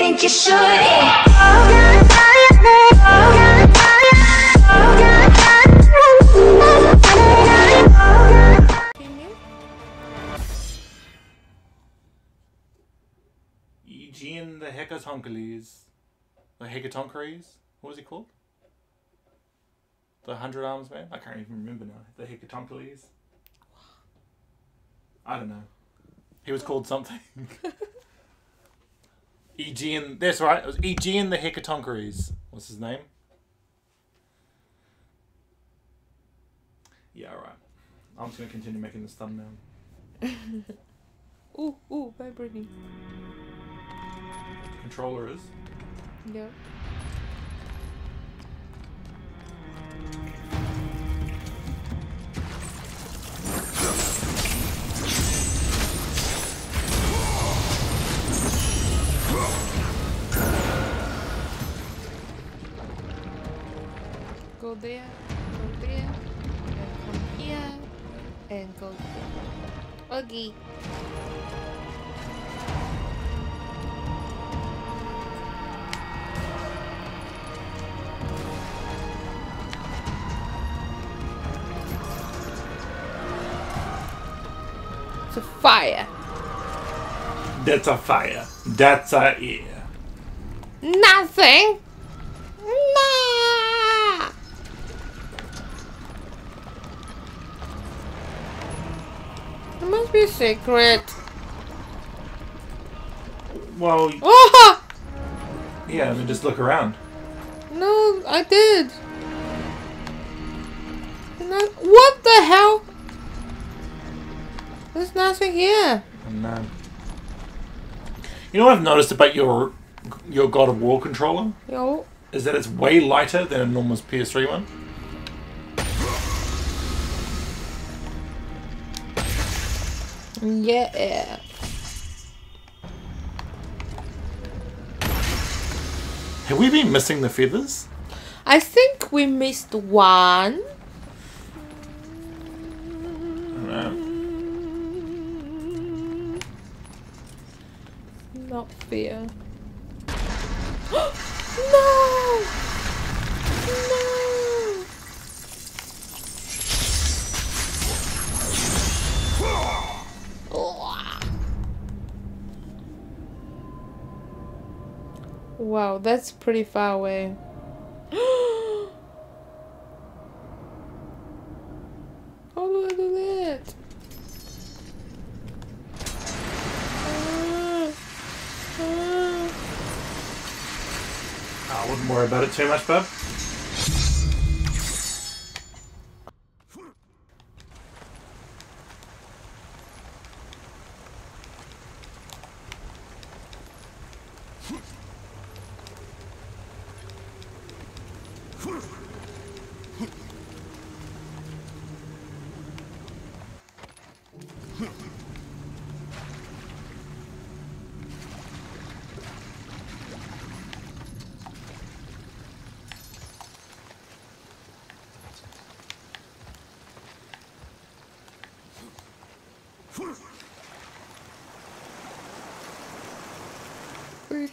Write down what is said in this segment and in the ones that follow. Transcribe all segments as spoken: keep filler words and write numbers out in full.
think you should. Eugene the Hecatonchires. The Hecatonchires? What was he called? The Hundred Arms Man? I can't even remember now. The Hecatonchires? I don't know. He was called something. Aegean, that's right, it was Aegean the Hecatonchires. What's his name? Yeah, alright. I'm just going to continue making this thumbnail. Ooh, ooh, vibrating. Controller is? Yeah. Go there, go there, and come here, and go there. Okay. It's a fire. That's a fire. That's a ear. Nothing. Be secret. Well. Oh! Yeah, I mean, just look around. No, I did. No, what the hell? There's nothing here. Oh, no. You know what I've noticed about your your God of War controller? Yo. Is that it's way lighter than a normal P S three one. Yeah. Have we been missing the feathers? I think we missed one. I don't know. Not fear. No! No! Wow, that's pretty far away. Oh, look at that! Ah, ah. I wouldn't worry about it too much, bub.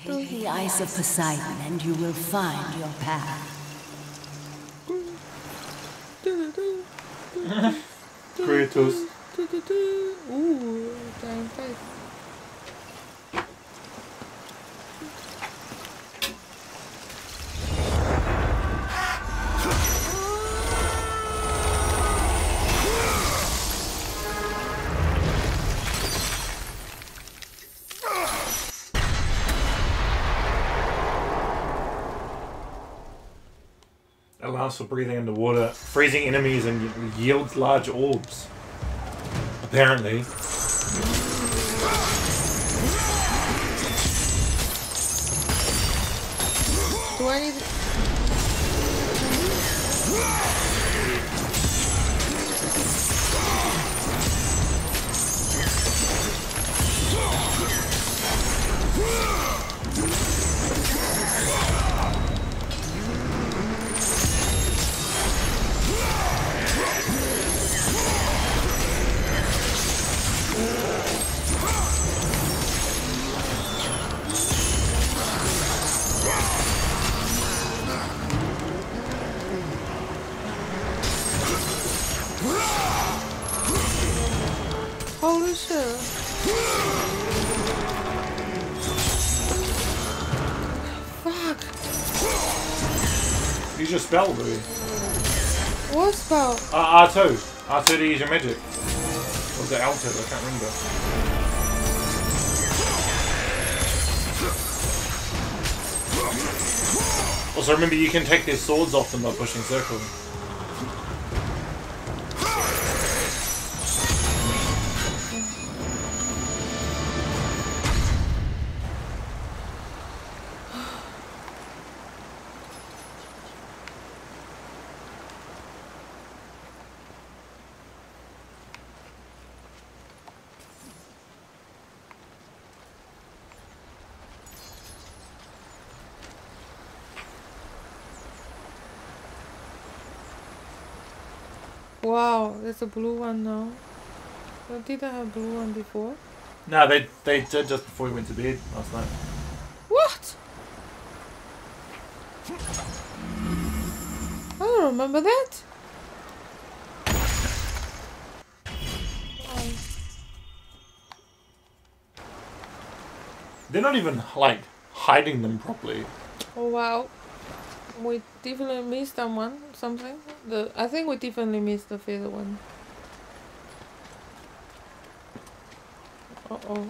Take the eyes of Poseidon and you will find your path. Kratos. Ooh, dying face. For breathing underwater, freezing enemies, and yields large orbs. Apparently. Do I need to... use your spell, do you? What spell? Uh, R two. R two to use your magic. Or was it L two? I can't remember. Also, remember you can take their swords off them by pushing circle. Wow, there's a blue one now. Well, did I have a blue one before? No, they they did just before we went to bed last night. What? I don't remember that. Oh. They're not even like hiding them properly. Oh wow. We definitely missed someone, something. The I think we definitely missed the feather one. Uh oh.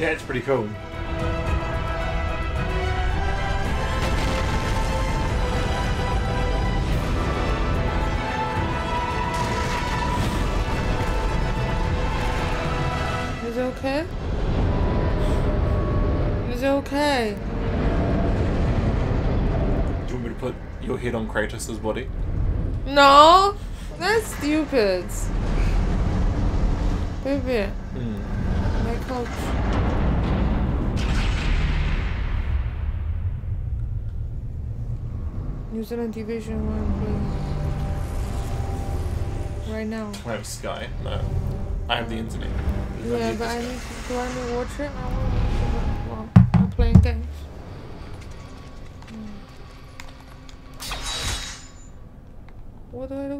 Yeah, it's pretty cool. Is it okay? Is it okay? Do you want me to put your head on Kratos' body? No! That's stupid. Baby. Hmm. My coach. New Zealand Division one, please. Right now. I have Sky. No. I have the internet. Yeah, I but I need to, do I need to watch it? I want to watch it. Well, I'm playing games. Mm. What do I do?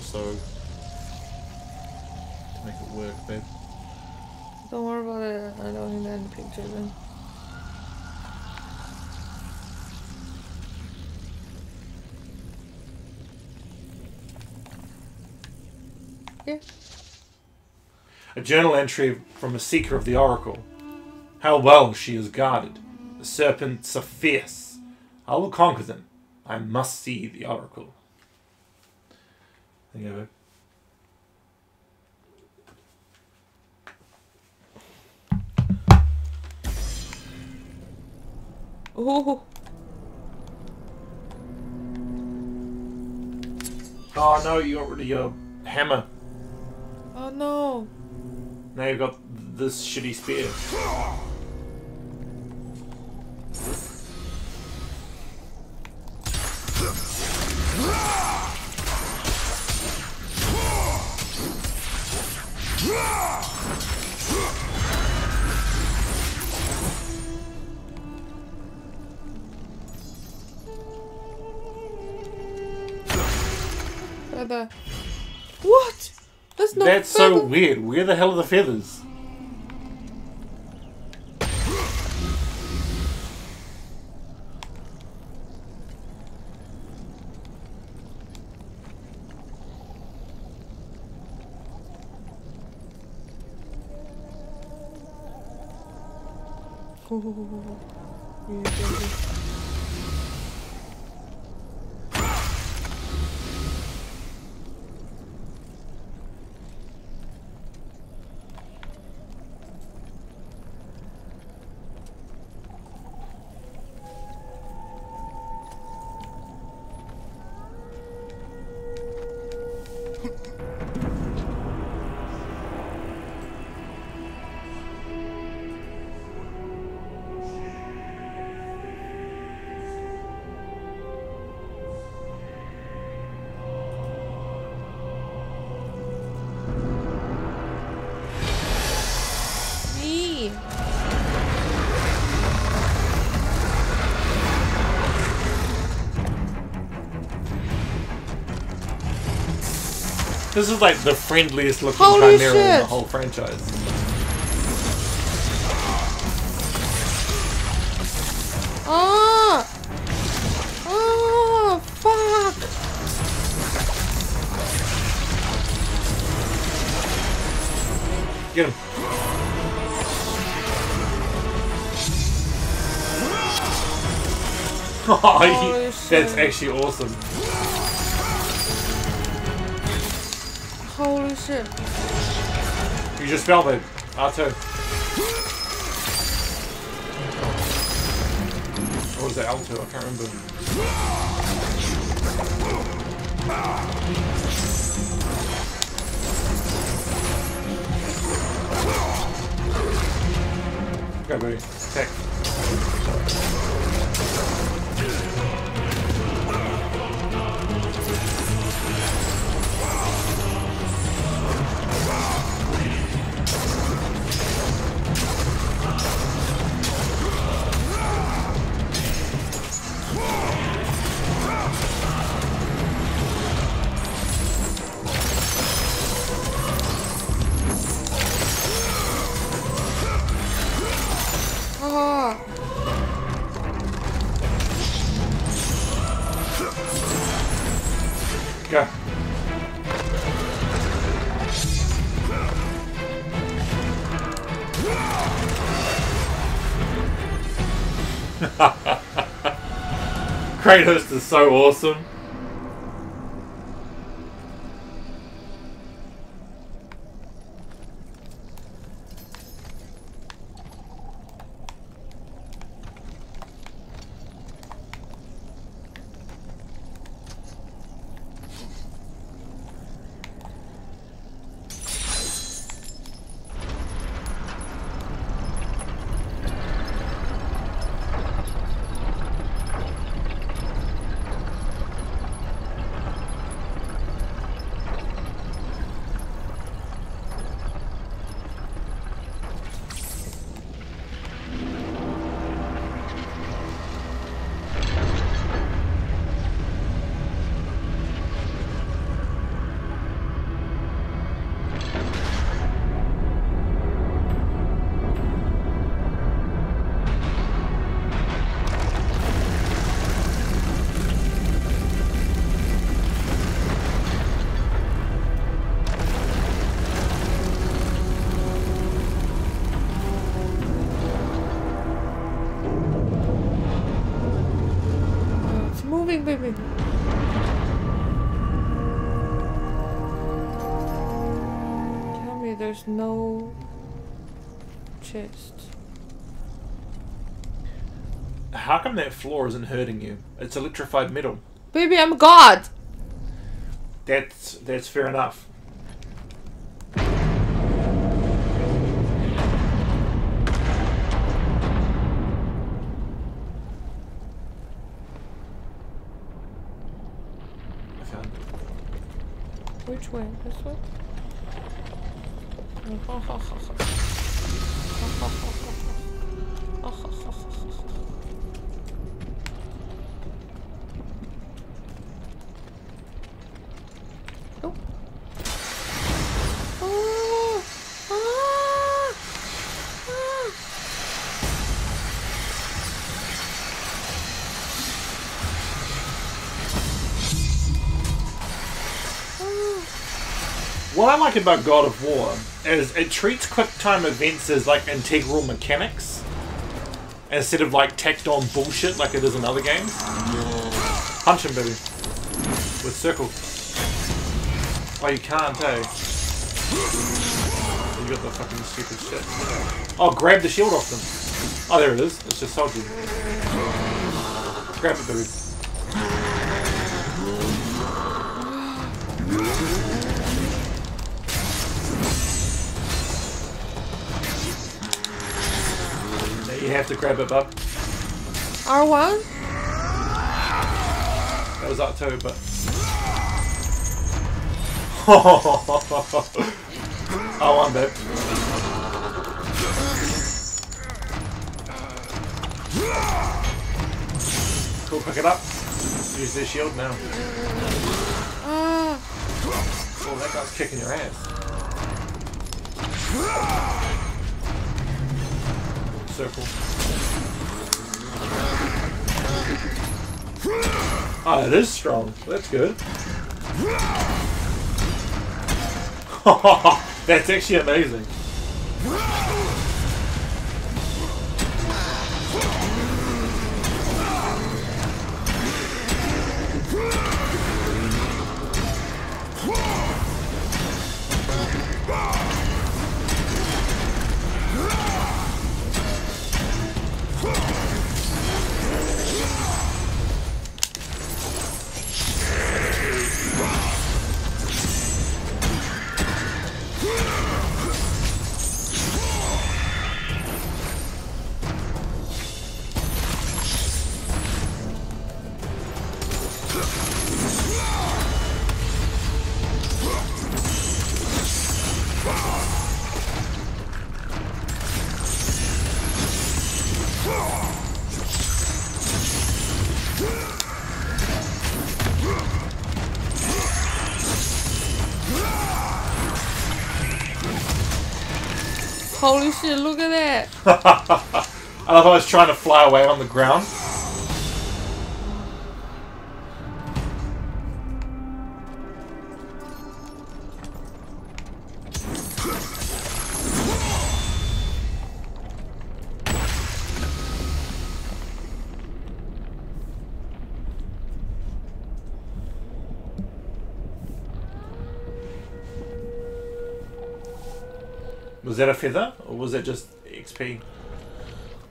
So to make it work, babe. Don't worry about it. I don't need any pictures then. Yeah. A journal entry from a seeker of the Oracle. How well she is guarded. The serpents are fierce. I will conquer them. I must see the Oracle. Yeah. Oh. Oh no, you got rid of your hammer. Oh no. Now you've got this shitty spear. What? That's not That's feather. So weird. Where the hell are the feathers? This is like the friendliest looking Holy chimera shit. in the whole franchise. Oh! Oh! Fuck! Get him. Oh, that's actually awesome. Holy shit. You just fell there. R two. Or was it L two? I can't remember. Go, buddy. Attack. Kratos is so awesome. Baby. Tell me there's no chest. How come that floor isn't hurting you? It's electrified metal. Baby, I'm God. That's that's fair enough. Which way? This way? Oh. Oh. Ah. Ah. What I like about God of War is it treats quick time events as like integral mechanics. instead of like tacked on bullshit like it is in other games. Punch him, baby. With circle. Oh, you can't, hey? You got the fucking stupid shit. Oh, grab the shield off them. Oh, there it is. It's just soggy. Grab it, baby. You have to grab it, bub. R one? That was up too, but... R one, babe. Cool, pick it up. Use their shield now. Uh. Oh, that guy's kicking your ass. Circle. Oh, it is strong. That's good. That's actually amazing. Holy shit, look at that! I love how I was trying to fly away on the ground. Was that a feather, or was that just X P?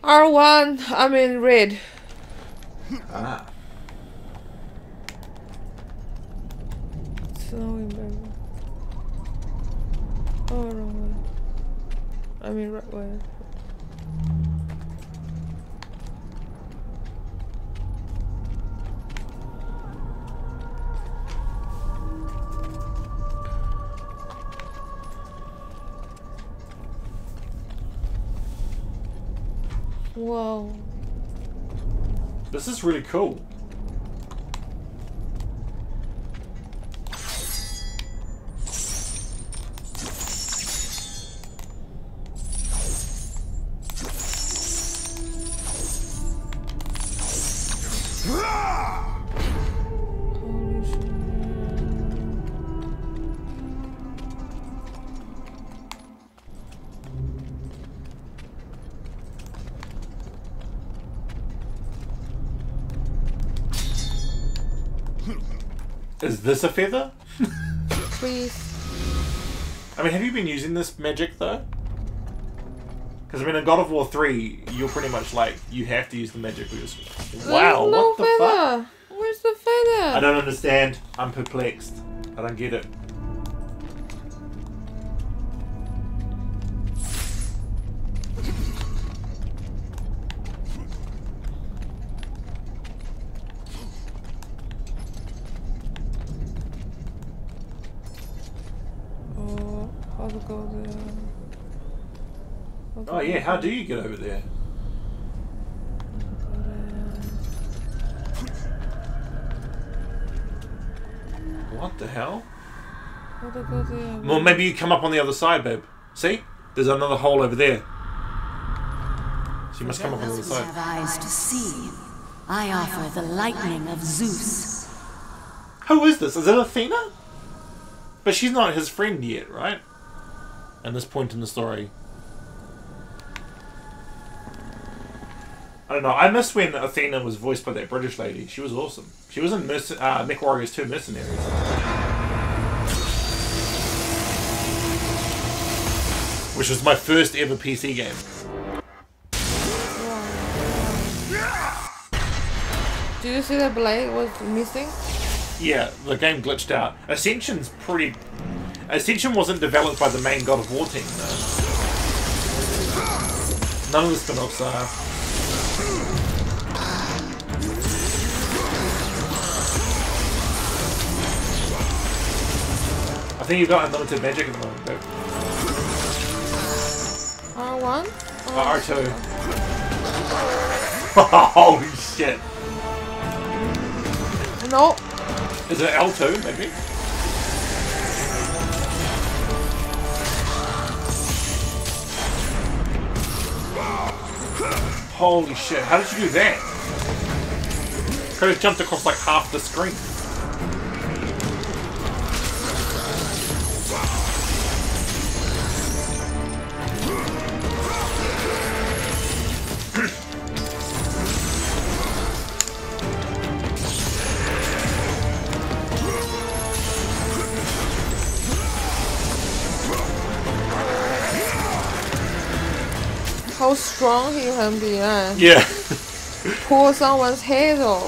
R one, I mean red. Ah. So embarrassing. Oh, wrong way. I mean right way. Whoa. This is really cool. Is this a feather? Please. I mean, have you been using this magic though? Because I mean, in God of War three, you're pretty much like you have to use the magic. Or just, wow, no what the feather. fuck? Where's the feather? I don't understand. I'm perplexed. I don't get it. Oh yeah, how do you get over there? What the hell? Well, maybe you come up on the other side, babe. See? There's another hole over there. So you must come up on the other side. Have eyes to see. I offer the lightning of Zeus. Who is this? Is it Athena? But she's not his friend yet, right? At this point in the story. I don't know. I missed when Athena was voiced by that British lady. She was awesome. She was in Merc uh, MechWarriors two Mercenaries. Which was my first ever P C game. Did you see that blade was missing? Yeah, the game glitched out. Ascension's pretty... Ascension wasn't developed by the main God of War team, though. None of the spin-offs are. I think you've got unlimited magic at the moment, though. R one? Oh, R two. Holy shit! No. Is it L two, maybe? Holy shit, how did you do that? Could have jumped across like half the screen. How strong he can be, eh? Yeah. Pull someone's head off.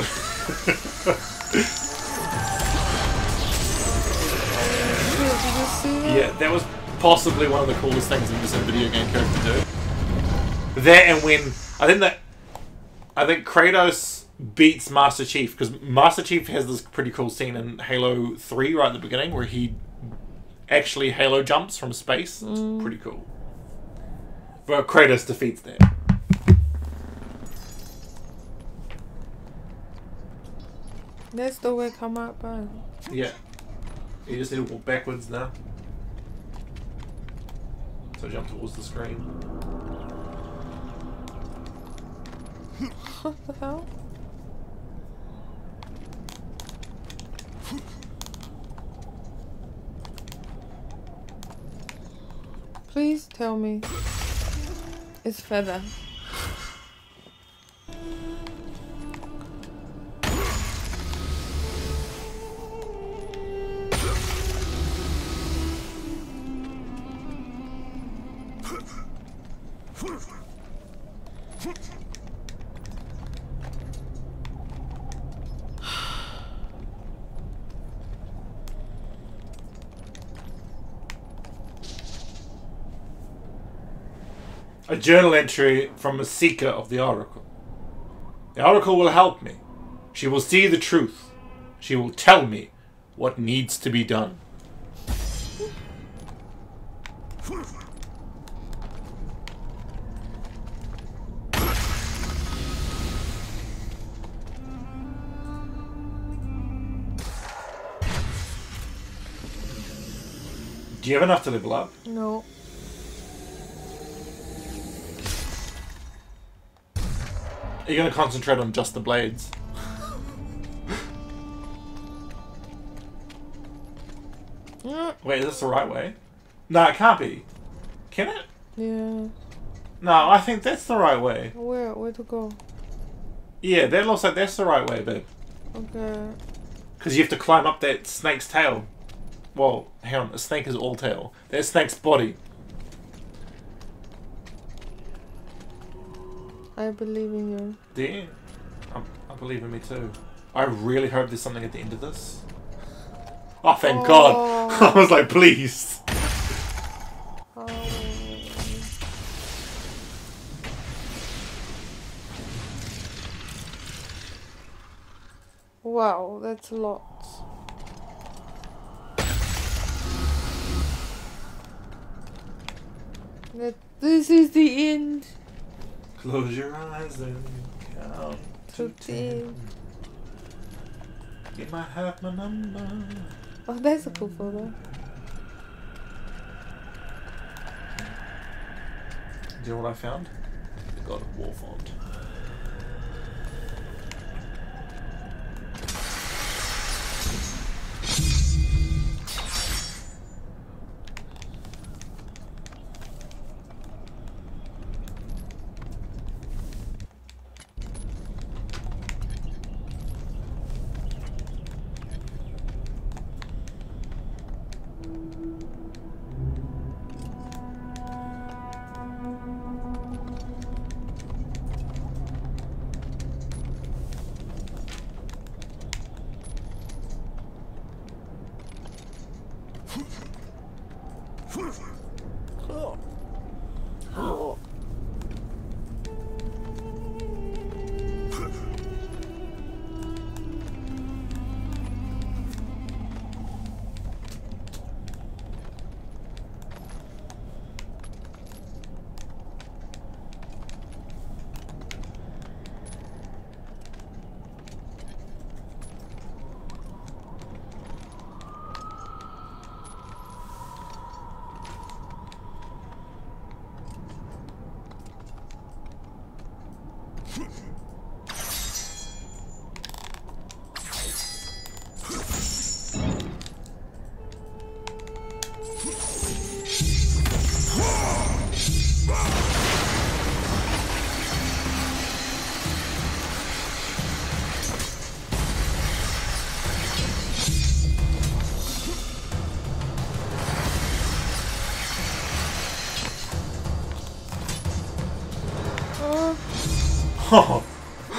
Did you see that? Yeah, that was possibly one of the coolest things in this video game character do. That and when I think that I think Kratos beats Master Chief, because Master Chief has this pretty cool scene in Halo three right at the beginning where he actually Halo jumps from space. It's mm. pretty cool. Well, Kratos defeats that. That's the way come up, bro. Yeah. You just need to walk backwards now. So jump towards the screen. What the hell? Please tell me. It's feather. A journal entry from a seeker of the Oracle. The Oracle will help me. She will see the truth. She will tell me what needs to be done. Do you have enough to level up? No. Are you going to concentrate on just the blades? Wait, is this the right way? No, it can't be. Can it? Yeah. No, I think that's the right way. Where? Where to go? Yeah, that looks like that's the right way, babe. Okay. Because you have to climb up that snake's tail. Well, hang on, a snake is all tail. That snake's body. I believe in you. Do you? I'm, I believe in me too. I really hope there's something at the end of this. Oh, thank oh. God! I was like, please! Oh. Wow, that's a lot. That, this is the end! Close your eyes and count to ten. You might have my number. Oh, that's a cool photo. Do you know what I found? The God of War font.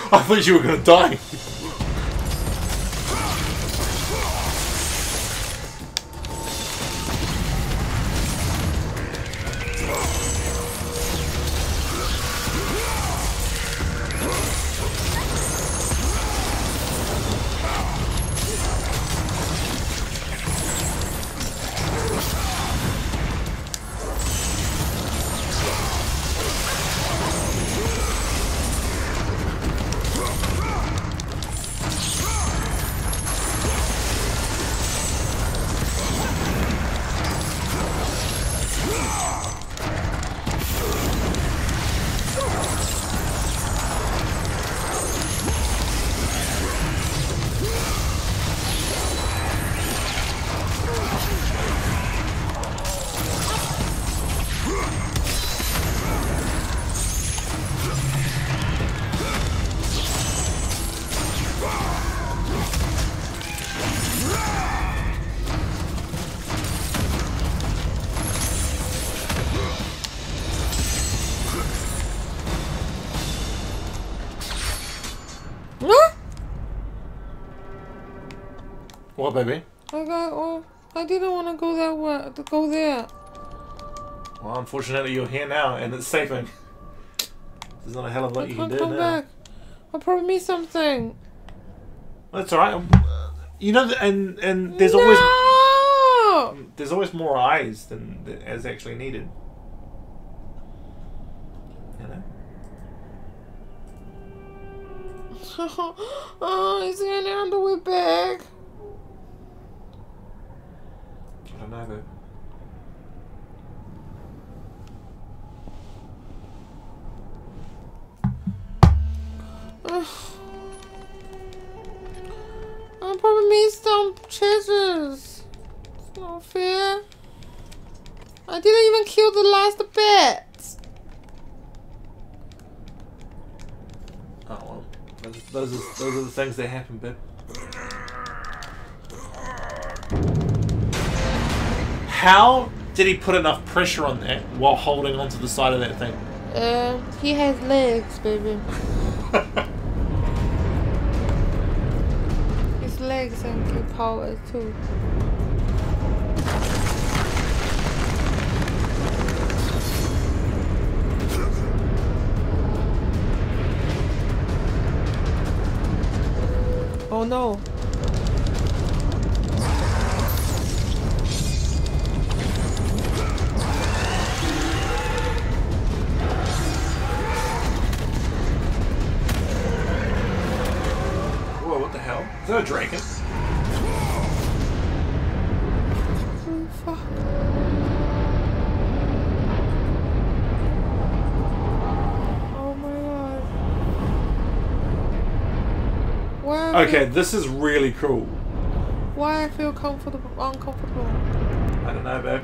I thought you were gonna die. What, baby? I got. Oh, I didn't want to go that way. To go there. Well, unfortunately, you're here now, and it's safer. There's not a hell of a lot you can do now. I can't come back. I'll probably miss something. That's all right. You know, and and there's no! always there's always more eyes than, than as actually needed. You know. Oh, is there any other way back? I don't know, but... I probably missed some treasures. It's not fair. I didn't even kill the last bit. Oh well, those, those, are, those are the things that happen, babe. How did he put enough pressure on that while holding onto the side of that thing? Uh, he has legs, baby. His legs and good power too. Oh no. Is that a dragon? Oh, fuck. Oh my god. Okay, this is really cool. Why I feel comfortable, uncomfortable? I don't know, babe.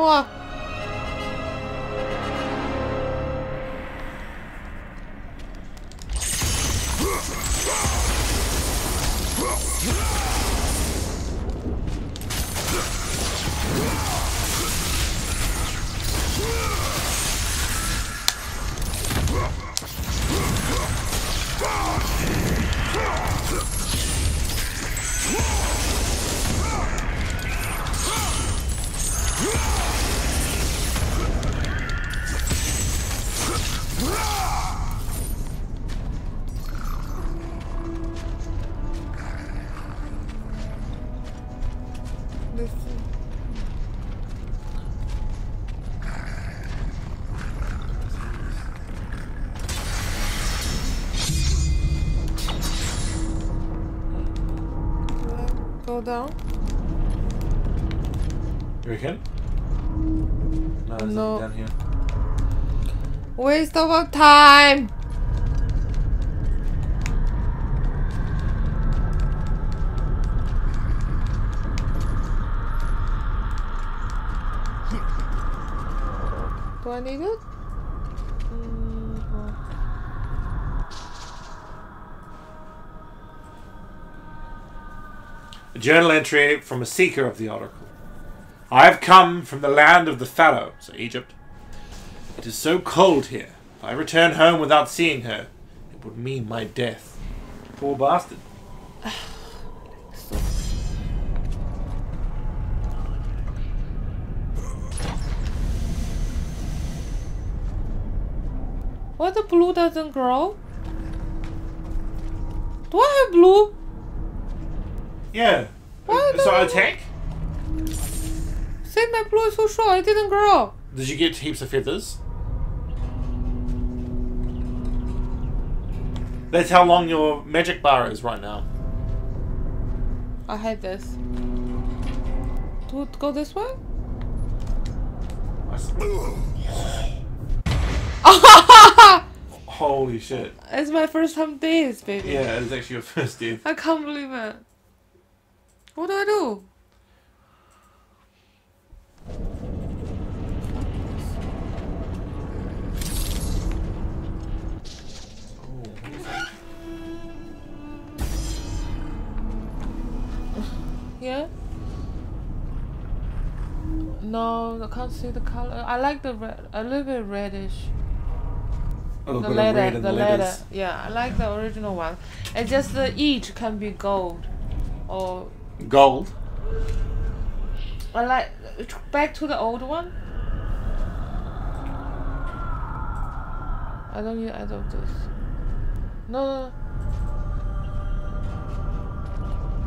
Whoa! go down? You can? No, there's no. Nothing down here. Waste of our time! Do I need it? A journal entry from a seeker of the oracle. I have come from the land of the Pharaoh, so Egypt. It is so cold here. If I return home without seeing her, it would mean my death. Poor bastard. Why the blue doesn't grow? Do I have blue? Yeah. Why so I attack? Save my blue is so short, it didn't grow. Did you get heaps of feathers? That's how long your magic bar is right now. I hate this. Do it go this way? Holy shit. It's my first time death, baby. Yeah, it's actually your first death. I can't believe it. What do I do? Yeah? No, I can't see the color. I like the red, a little bit reddish. A little the bit letter, red the, the letter. Yeah, I like the original one. It's just the each can be gold or. Gold. I like back to the old one. I don't need either of this. No, no, no.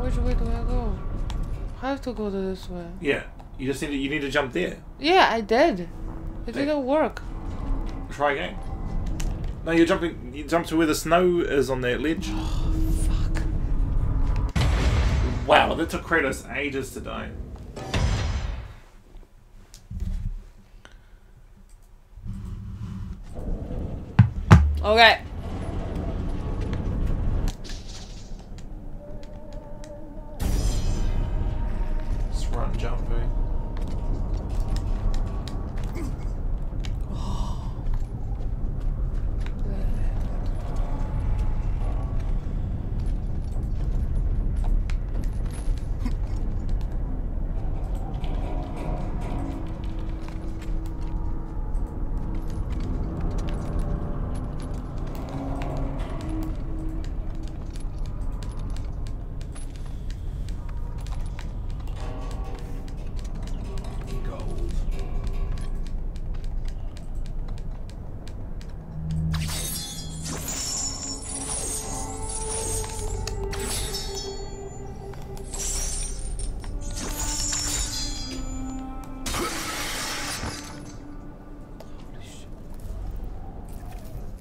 Which way do I go? I have to go to this way. Yeah, you just need to, you need to jump there. Yeah, I did. It there. Didn't work. Try again. No, you're jumping. You jump to where the snow is on that ledge. Wow, that took Kratos ages to die. Okay. Just run, jump, eh?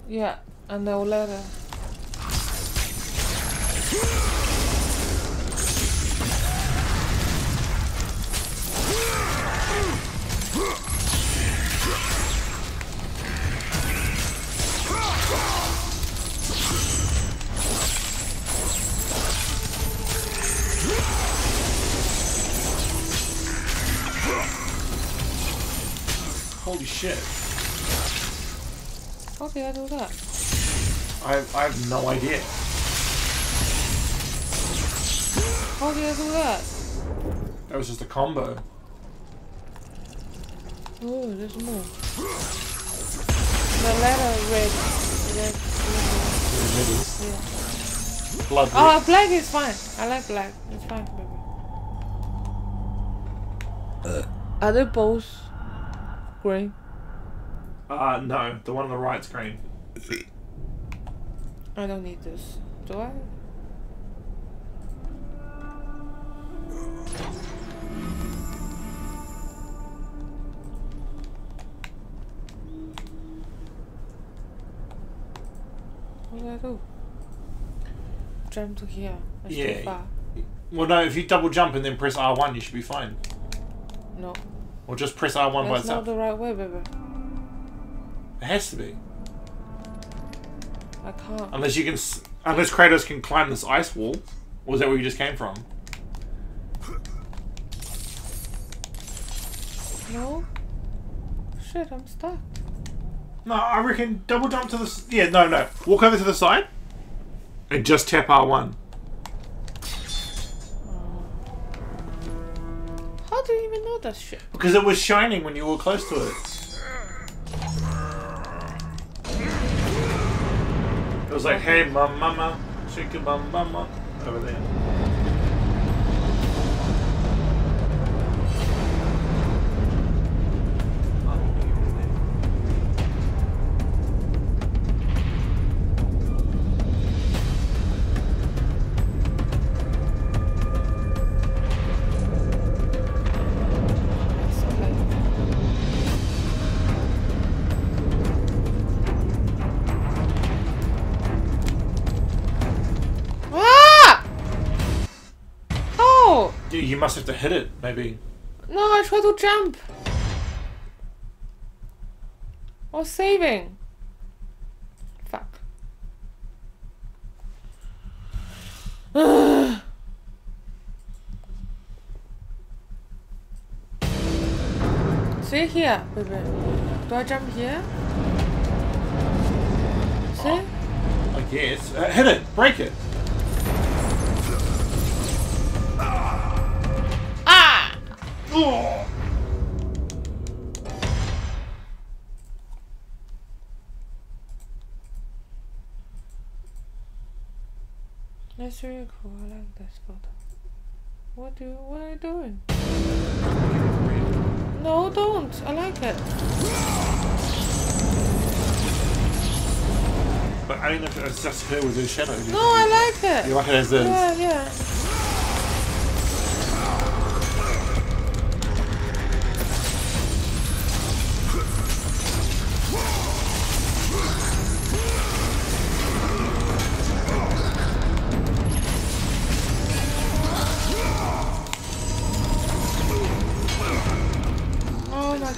Yeah, and the letter. Holy shit. How did I do that? I have, I have no idea. How did I do that? That was just a combo. Oh, there's more. The letter red. red. Yeah. Blood red. Oh, black is fine. I like black. It's fine, baby. Are they both green? Uh, no. The one on the right's green. I don't need this. Do I? What do I do? Jump to here. It's yeah. Too far. Well, no, if you double jump and then press R one, you should be fine. No. Or just press R one by itself. That's not the right way, baby. It has to be. I can't. Unless you can, unless Kratos can climb this ice wall, or is that where you just came from? No. Shit, I'm stuck. No, I reckon double jump to the. Yeah, no, no. Walk over to the side, and just tap R one. How do you even know that shit? Because it was shining when you were close to it. It was like, hey, mama, mama, shake your mama, mama, over there. You must have to hit it, maybe. No, I tried to jump. Or saving. Fuck. Ugh. See here, baby. Do I jump here? See? Oh, I guess. Uh, hit it. Break it. Oh. That's really cool. I like that spot. What do? You, what are you doing? No, don't. I like it. But I don't know if it's just her with her shadow. No, I like it. You like it as is. Yeah, yeah.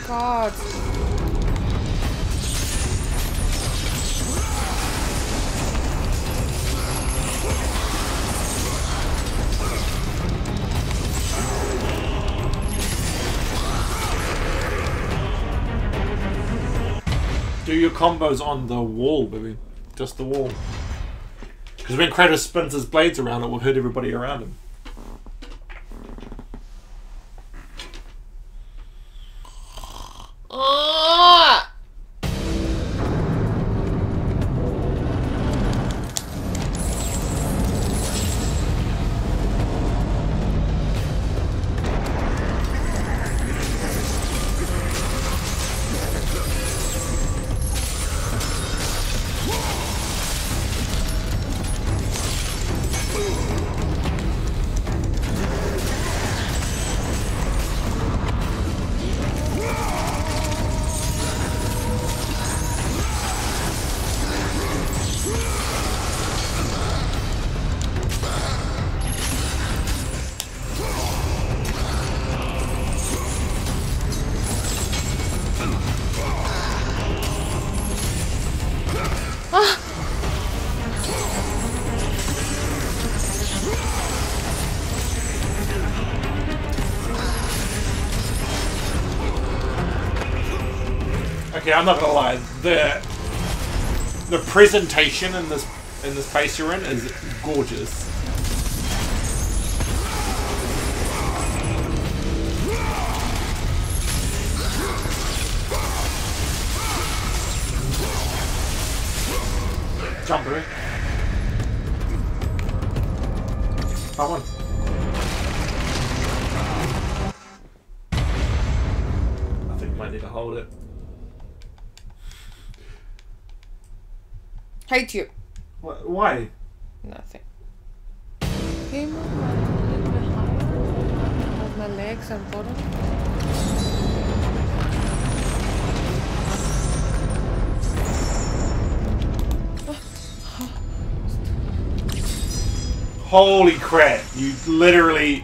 God. Do your combos on the wall, baby. Just the wall. Because when Kratos spins his blades around, it will hurt everybody around him. Yeah, I'm not gonna lie. The the presentation in this in this place you're in is gorgeous. Jump, baby. That one. I think I might need to hold it. Hate you. What, why? Nothing. Can you move my leg a little bit higher? With my legs and bottom? Holy crap, you literally...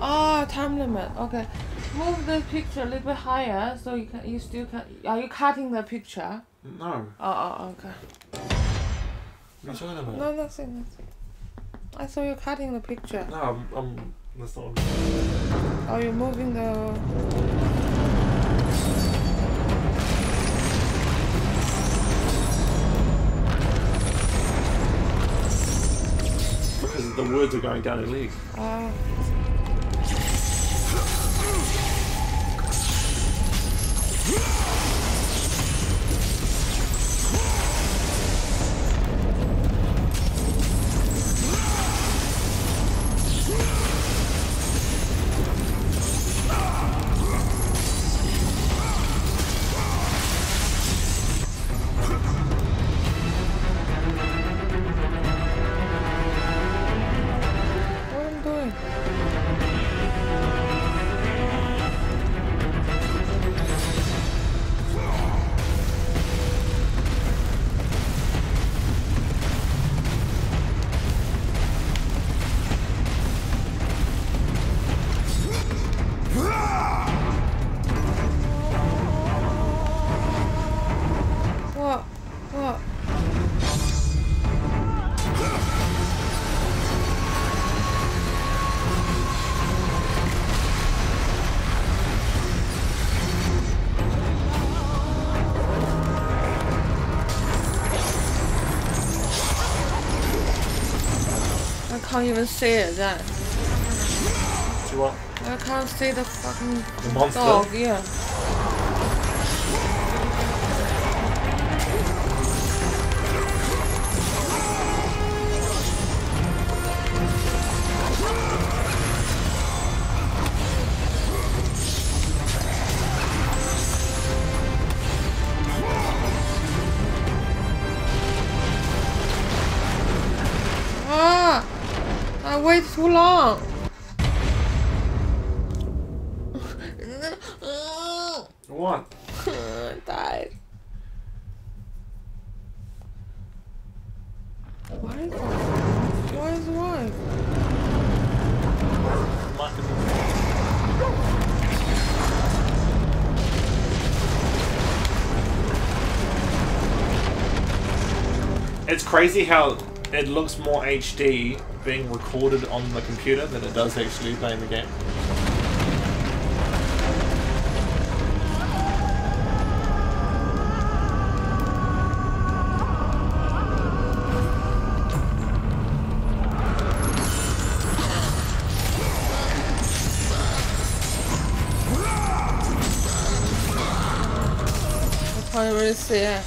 Oh, time limit, okay. Move the picture a little bit higher so you can, you still can... Are you cutting the picture? No. Oh, oh, okay. What are you talking about? No, nothing, nothing. I saw you cutting the picture. No, I'm... I'm that's not... Oh, you're moving the... The words are going down his legs. Uh. I can't even see it, that. Do you want? I can't see the fucking the monster. Dog, yeah. Wait too long. What? I died. Why is why is why? It's crazy how it looks more H D being recorded on the computer than it does actually playing the game. I can't really see it.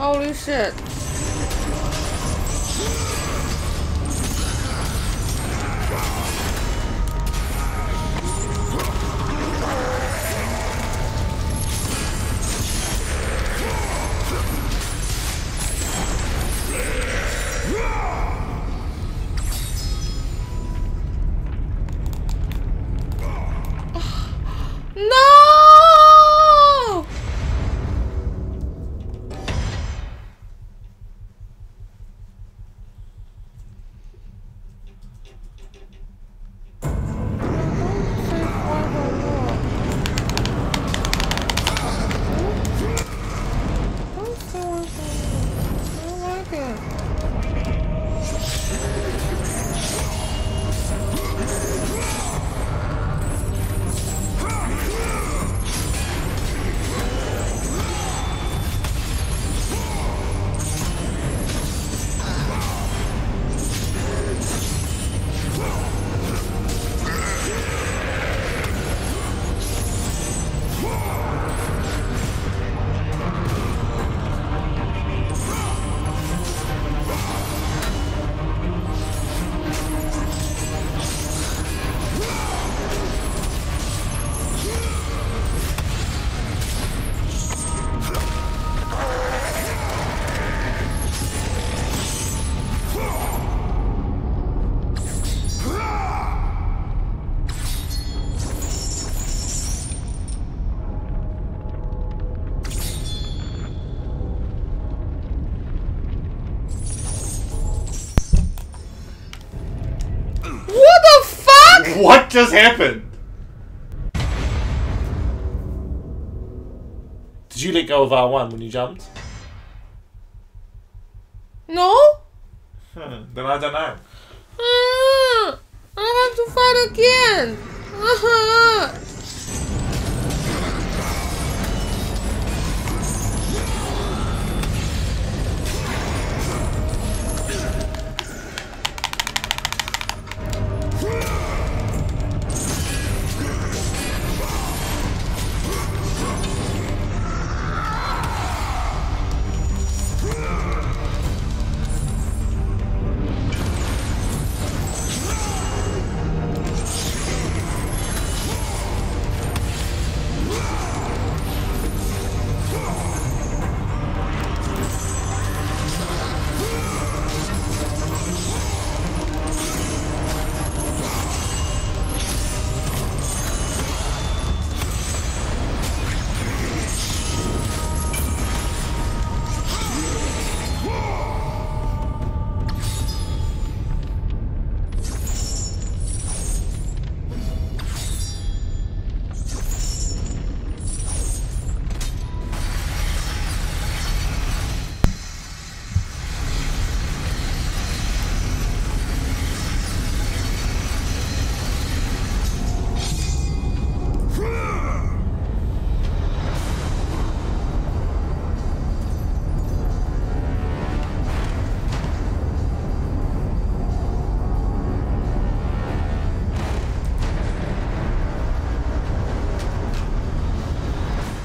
Holy shit. What just happened? Did you let go of R one when you jumped? No. Hmm, then I don't know. Uh, I have to fight again. Uh-huh.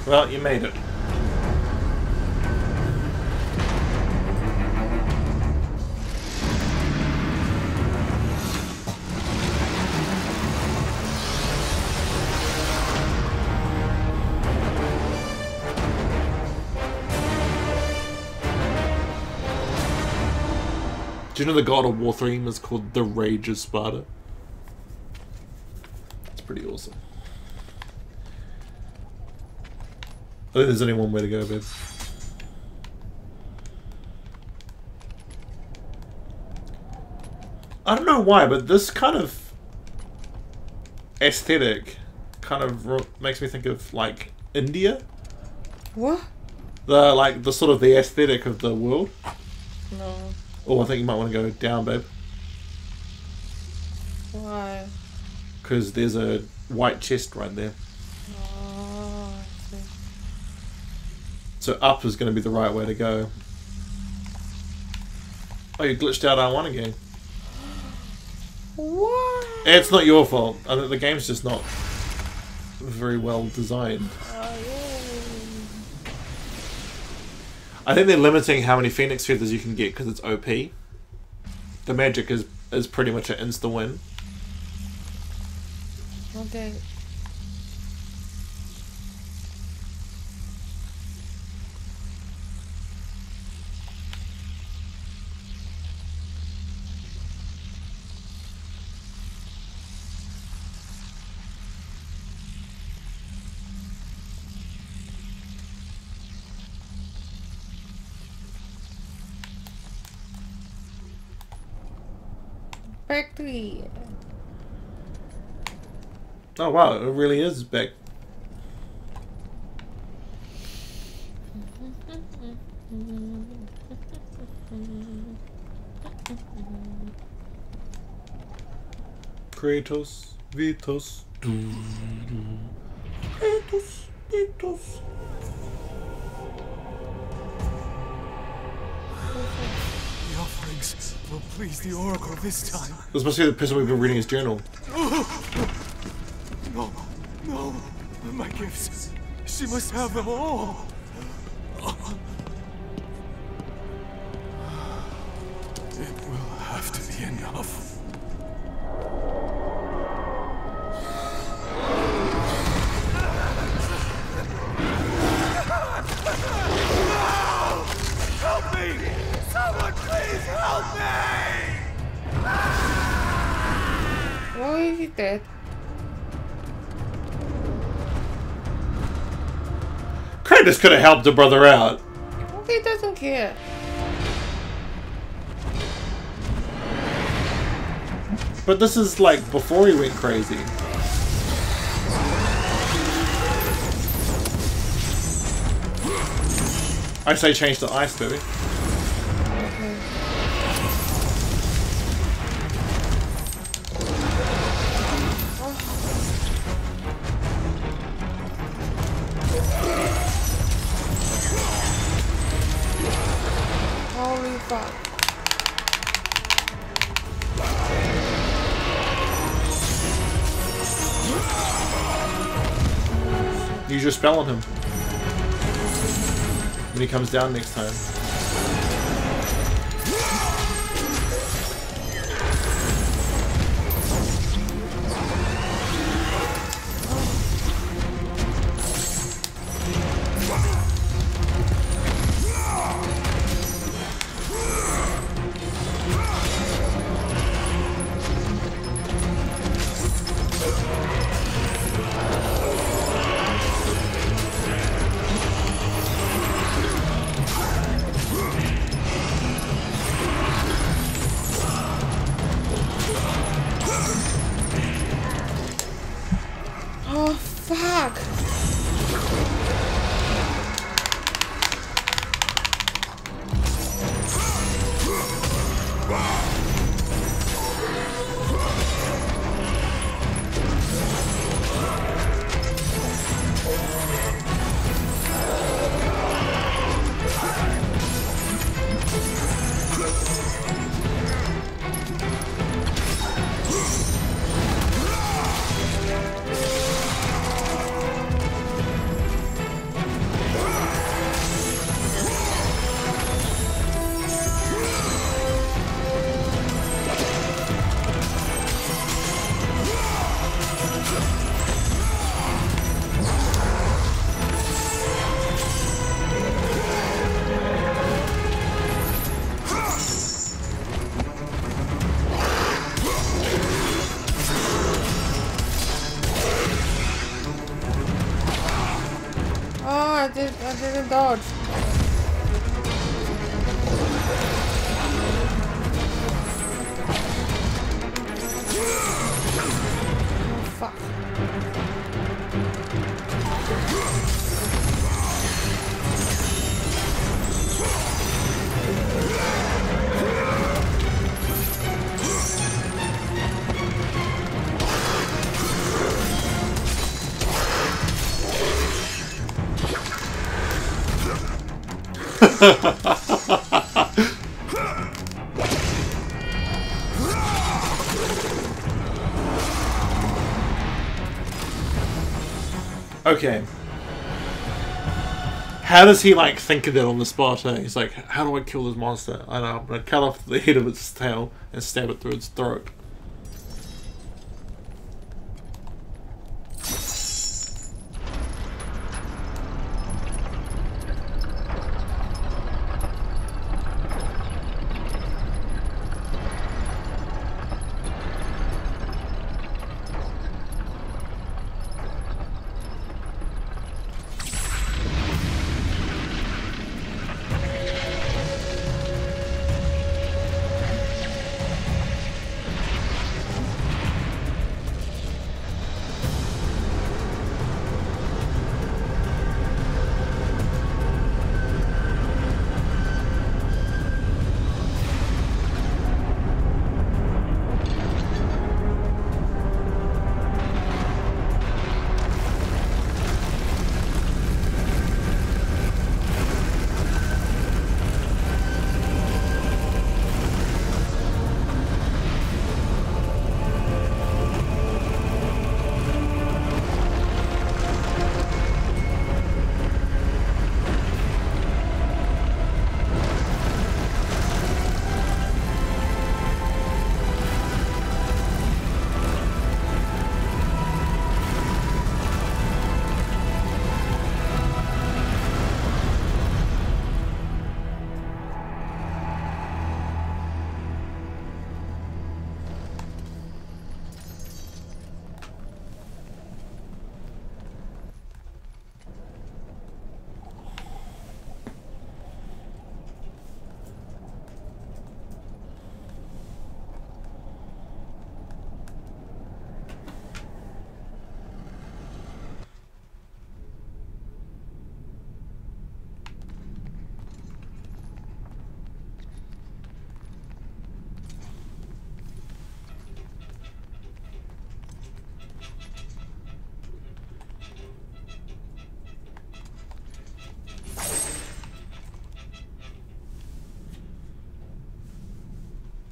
Well, you made it. Do you know the God of War theme is called The Rage of Sparta? It's pretty awesome. I think there's only one way to go, babe. I don't know why, but this kind of aesthetic kind of makes me think of, like, India. What? The, like, the sort of the aesthetic of the world. No. Oh, I think you might want to go down, babe. Why? Because there's a white chest right there. So up is going to be the right way to go. Oh, you glitched out R one again. What? It's not your fault. I think the game's just not very well designed. Oh, yeah. I think they're limiting how many Phoenix feathers you can get because it's O P. The magic is is pretty much an insta win. Okay. Factory. Oh wow, it really is big. Kratos, Vitos, Kratos, Vitos. Will please the Oracle this time. This must be the person we've been reading his journal. No, no, my gifts. She must have them all. It will have to be enough. Dead. Kratos could have helped the brother out. He doesn't care. But this is like before he went crazy. I say change to ice, baby. Okay. Holy fuck. You just spell on him when he comes down next time. I didn't dodge. Fuck. Okay. How does he like think of that on the spot? Eh? He's like, how do I kill this monster? I know, I'm gonna cut off the head of its tail and stab it through its throat.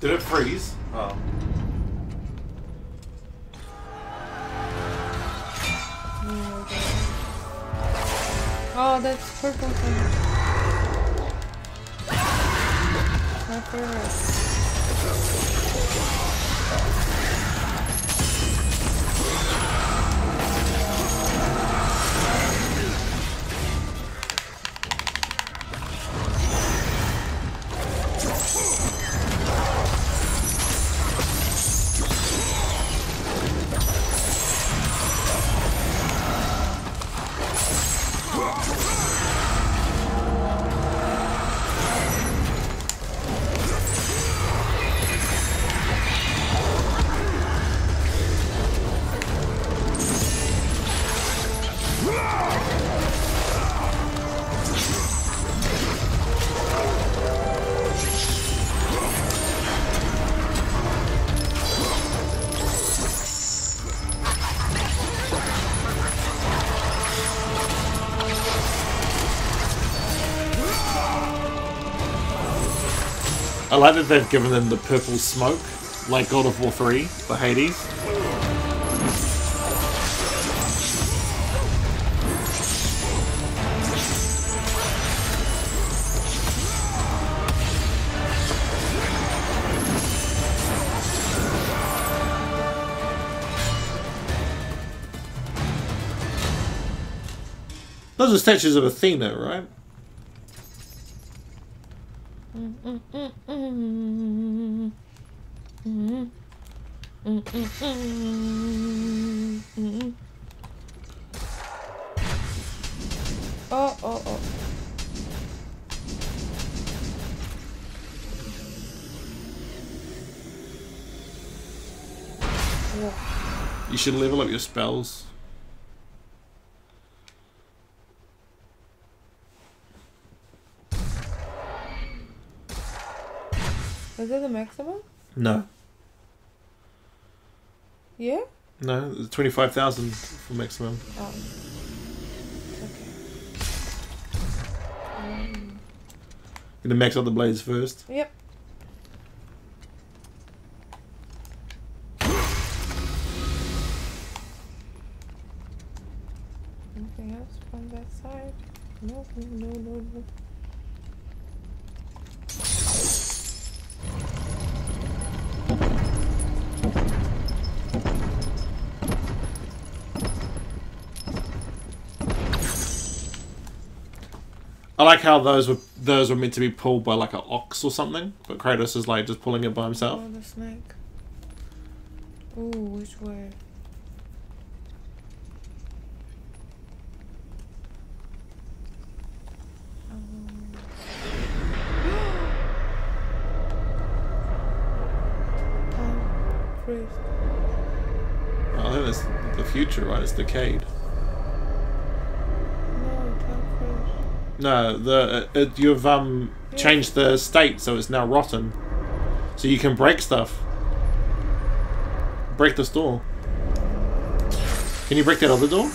Did it freeze? Oh. Oh, that's purple thing. Purple. I like that they've given them the purple smoke, like God of War three for Hades. Those are statues of Athena, right? You should level up your spells. Is it the maximum? No. Yeah? No, it's twenty-five thousand for maximum. Oh. Okay. Um. Gonna max out the blades first? Yep. Anything else from that side? No, no, no, no, no. I like how those were those were meant to be pulled by like an ox or something, but Kratos is like just pulling it by himself. Oh, the snake. Ooh, which way? Oh, I think that's the future, right? It's decayed. No, the uh, you've um changed the state, so it's now rotten. So you can break stuff. Break this door. Can you break that other door?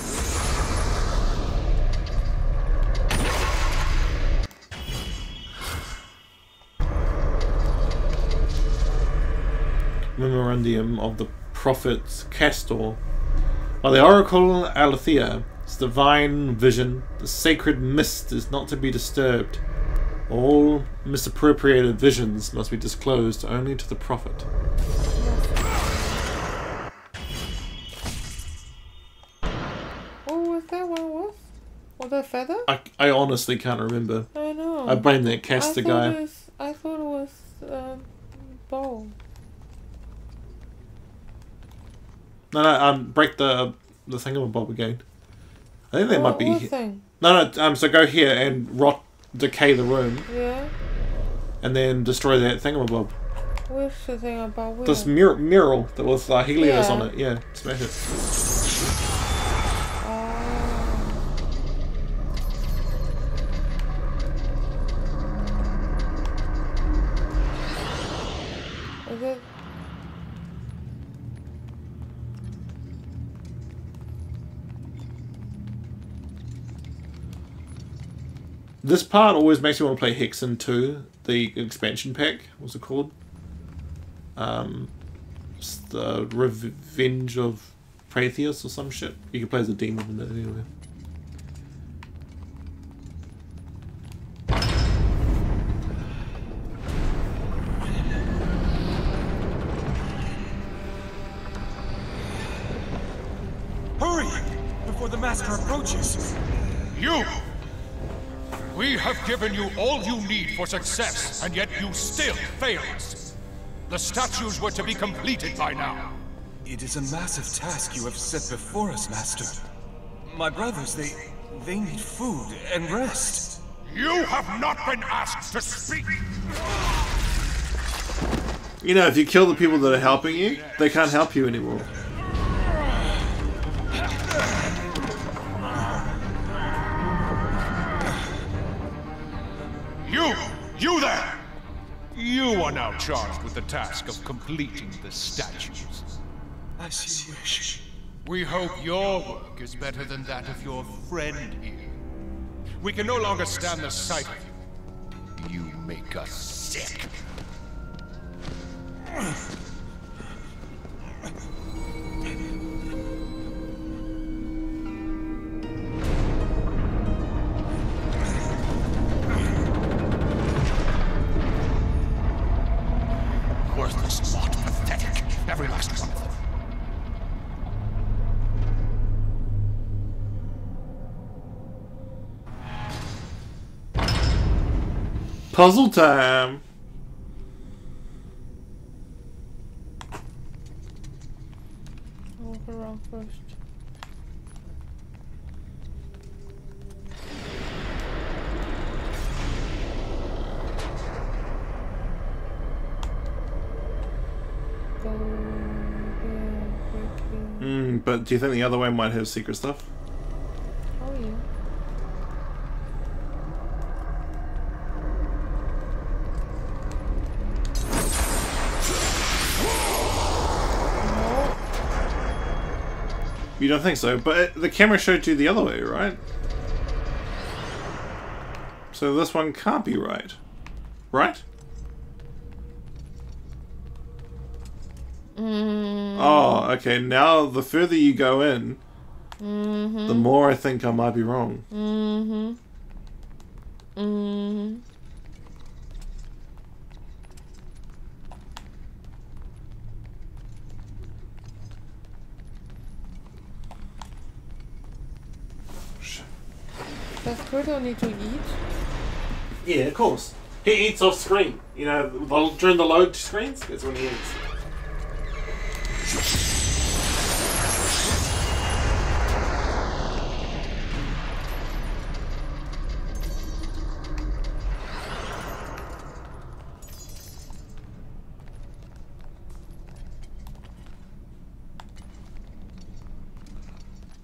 Memorandum of the Prophet Castor. By the Oracle of Delphi. Its divine vision, the sacred mist, is not to be disturbed. All misappropriated visions must be disclosed only to the prophet. Oh, was that what it was? Was that feather? I, I honestly can't remember. I know. I blamed that Castor guy. It was, I thought it was um, bowl. No, no, um, break the the thingamabob again. I think they what, might be. He thing? No, no. Um, so go here and rot, decay the room. Yeah. And then destroy that thingamabob. Which thingamabob? This mur mural that was uh, Helios yeah. on it. Yeah, smash it. Uh, is it? This part always makes me want to play Hexen two, the expansion pack, what's it called? um, the Revenge of Pratheus or some shit. You can play as a demon in that anyway. You! We have given you all you need for success, and yet you still fail us. The statues were to be completed by now. It is a massive task you have set before us, Master. My brothers, they... they need food and rest. You have not been asked to speak! You know, if you kill the people that are helping you, they can't help you anymore. You there! You are now charged with the task of completing the statues. As you wish. We hope your work is better than that of your friend here. We can no longer stand the sight of you. You make us sick. Puzzle time! I'll look around first. Hmm, but do you think the other way might have secret stuff? You don't think so, but it, the camera showed you the other way, right? So this one can't be right. Right? Mm. Oh, okay, now the further you go in, mm-hmm. the more I think I might be wrong. Mm-hmm. Mm-hmm. Does Kratos need to eat? Yeah, of course. He eats off screen. You know, the, during the load screens, that's when he eats.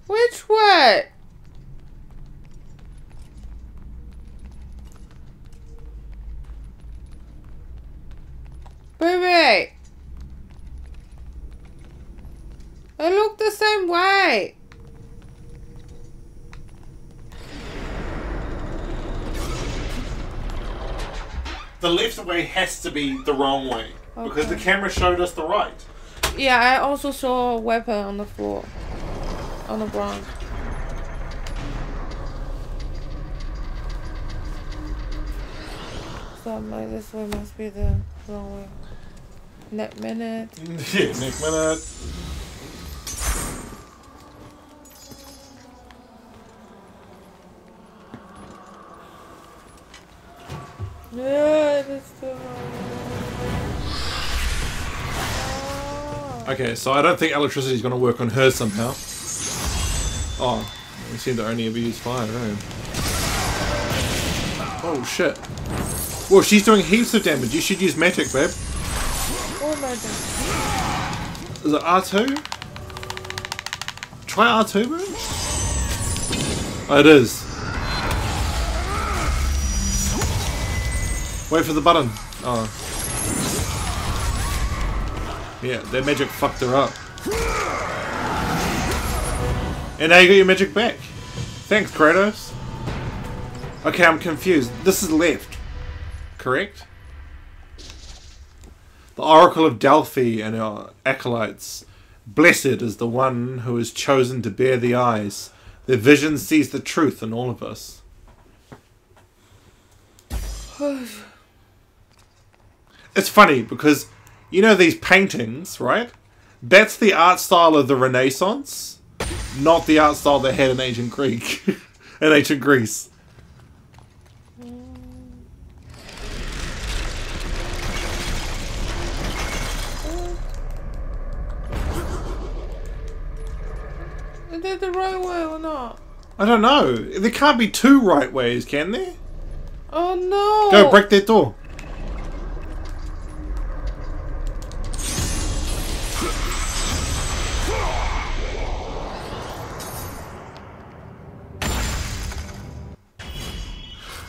Which what? Wait, wait. I look the same way. The left way has to be the wrong way. Okay. Because the camera showed us the right. Yeah, I also saw a weapon on the floor. On the ground. So my, this way must be the wrong way. Next minute. Yeah, next minute. Yeah, that's the wrong way. Okay, so I don't think electricity is going to work on her somehow. Oh, we seem to only ever use fire, don't we? Oh shit. Well, she's doing heaps of damage. You should use magic, babe. Is it R two? Try R two, bro? Oh, it is. Wait for the button. Oh. Yeah, their magic fucked her up. And now you got your magic back. Thanks, Kratos. Okay, I'm confused. This is left. Correct? The Oracle of Delphi and her acolytes. Blessed is the one who is chosen to bear the eyes. Their vision sees the truth in all of us. It's funny because, you know, these paintings, right? That's the art style of the Renaissance, not the art style they had in ancient Greek, in ancient Greece. Is that the right way or not? I don't know. There can't be two right ways, can there? Oh no! Go break that door.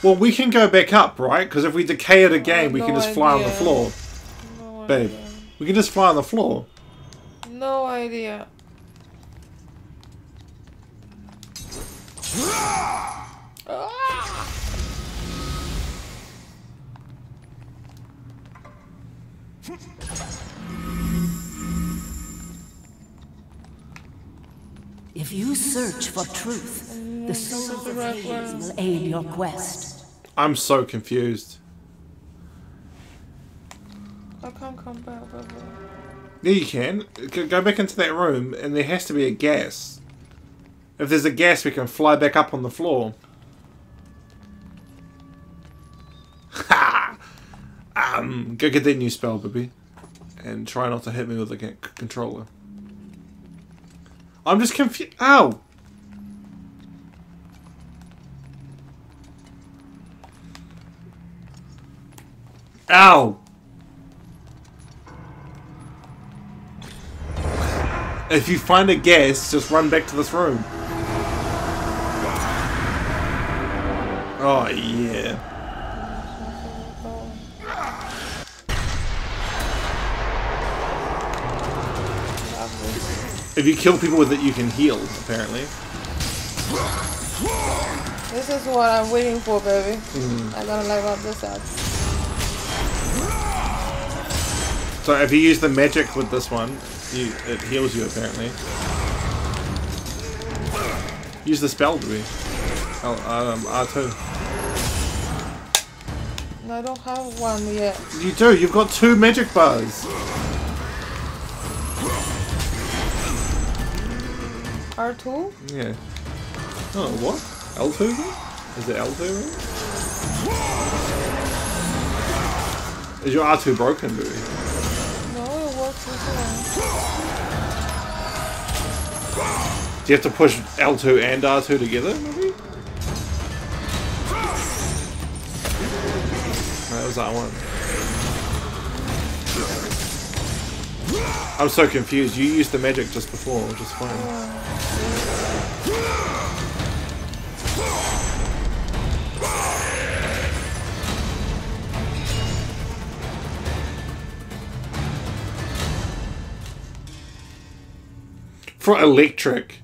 Well, we can go back up, right? Because if we decay it again, oh, we no can just idea. fly on the floor. No Babe, idea. we can just fly on the floor. No idea. If you search for truth, the soul of Hades will aid your quest. I'm so confused. I can't come back. Yeah, you can. Go back into that room, and there has to be a gas. If there's a gas, we can fly back up on the floor. Ha! Um, go get that new spell, baby. And try not to hit me with the c controller. I'm just confused. Ow! Ow! If you find a gas, just run back to this room. Oh, yeah. If you kill people with it, you can heal, apparently. This is what I'm waiting for, baby. Mm. I gotta light up this out. So if you use the magic with this one, you, it heals you, apparently. Use the spell, do we? Oh, um, R two. No, I don't have one yet. You do. You've got two magic bars. R two? Yeah. Oh, what? L two? Is it L two? Is your R two broken, dude? No, it works as well. Do you have to push L two and R two together, maybe? No, that was R one. I'm so confused. You used the magic just before, which is fine. Yeah. For electric,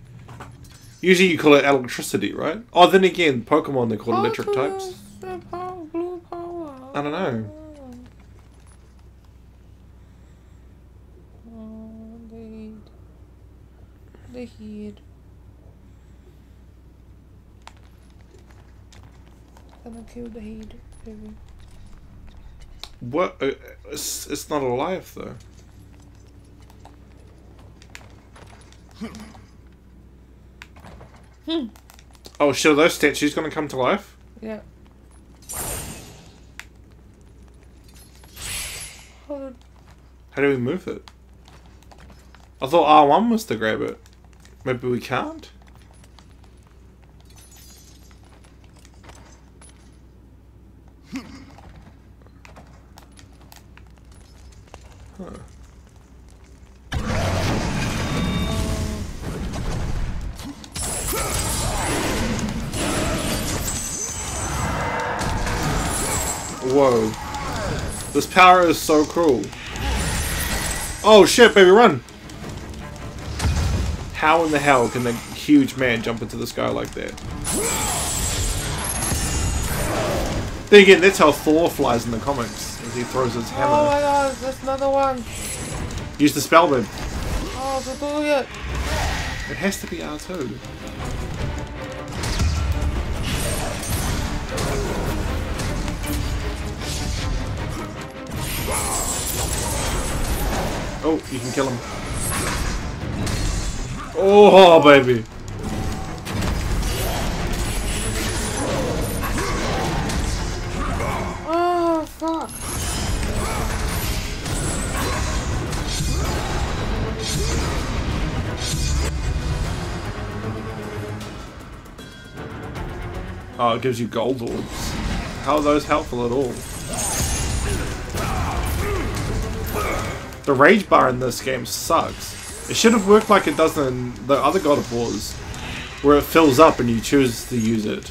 usually you call it electricity, right? Oh, then again, Pokemon, they call electric types. I don't know. The heat. Gonna kill the heat, baby. What? It's, it's not alive though. Hmm. Oh, so those statues gonna come to life? Yeah. Hold on. How do we move it? I thought R one was to grab it. Maybe we can't? Huh. Whoa. This power is so cool. Oh shit, baby, run! How in the hell can the huge man jump into the sky like that? Then again, that's how Thor flies in the comics. He he throws his hammer. Oh my god, that's another one! Use the spell then. Oh, they're doing it! It has to be R two. Oh, you can kill him. Oh, baby! Oh, fuck! Oh, it gives you gold orbs. How are those helpful at all? The rage bar in this game sucks. It should have worked like it does in the other God of Wars, where it fills up and you choose to use it.